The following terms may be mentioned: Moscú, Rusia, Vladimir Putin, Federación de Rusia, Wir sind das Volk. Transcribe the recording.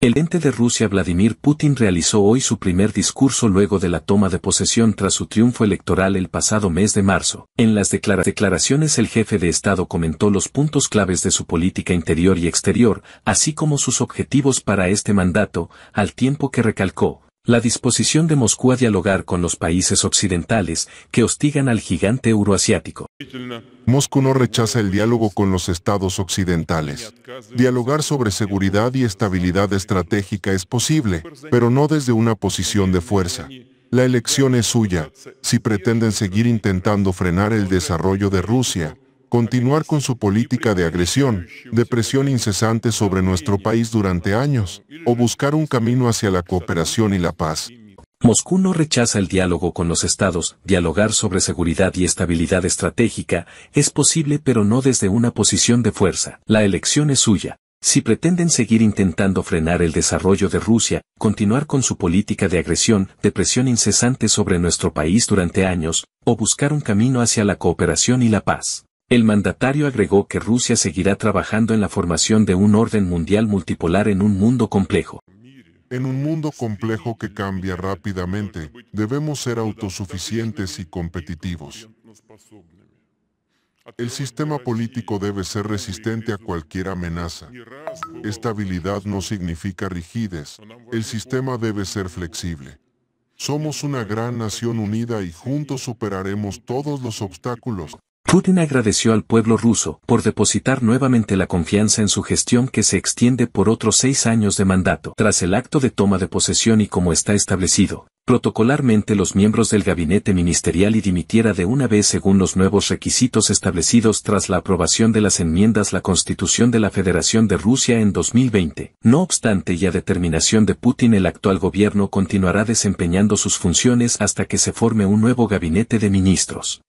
El presidente de Rusia Vladimir Putin realizó hoy su primer discurso luego de la toma de posesión tras su triunfo electoral el pasado mes de marzo. En las declaraciones el jefe de Estado comentó los puntos claves de su política interior y exterior, así como sus objetivos para este mandato, al tiempo que recalcó la disposición de Moscú a dialogar con los países occidentales que hostigan al gigante euroasiático. Moscú no rechaza el diálogo con los estados occidentales. Dialogar sobre seguridad y estabilidad estratégica es posible, pero no desde una posición de fuerza. La elección es suya. Si pretenden seguir intentando frenar el desarrollo de Rusia, continuar con su política de agresión, de presión incesante sobre nuestro país durante años, o buscar un camino hacia la cooperación y la paz. Moscú no rechaza el diálogo con los estados. Dialogar sobre seguridad y estabilidad estratégica es posible, pero no desde una posición de fuerza. La elección es suya. Si pretenden seguir intentando frenar el desarrollo de Rusia, continuar con su política de agresión, de presión incesante sobre nuestro país durante años, o buscar un camino hacia la cooperación y la paz. El mandatario agregó que Rusia seguirá trabajando en la formación de un orden mundial multipolar en un mundo complejo. En un mundo complejo que cambia rápidamente, debemos ser autosuficientes y competitivos. El sistema político debe ser resistente a cualquier amenaza. Estabilidad no significa rigidez. El sistema debe ser flexible. Somos una gran nación unida y juntos superaremos todos los obstáculos. Putin agradeció al pueblo ruso por depositar nuevamente la confianza en su gestión que se extiende por otros 6 años de mandato. Tras el acto de toma de posesión y como está establecido protocolarmente, los miembros del gabinete ministerial y dimitiera de una vez según los nuevos requisitos establecidos tras la aprobación de las enmiendas a la Constitución de la Federación de Rusia en 2020. No obstante, y a determinación de Putin, el actual gobierno continuará desempeñando sus funciones hasta que se forme un nuevo gabinete de ministros.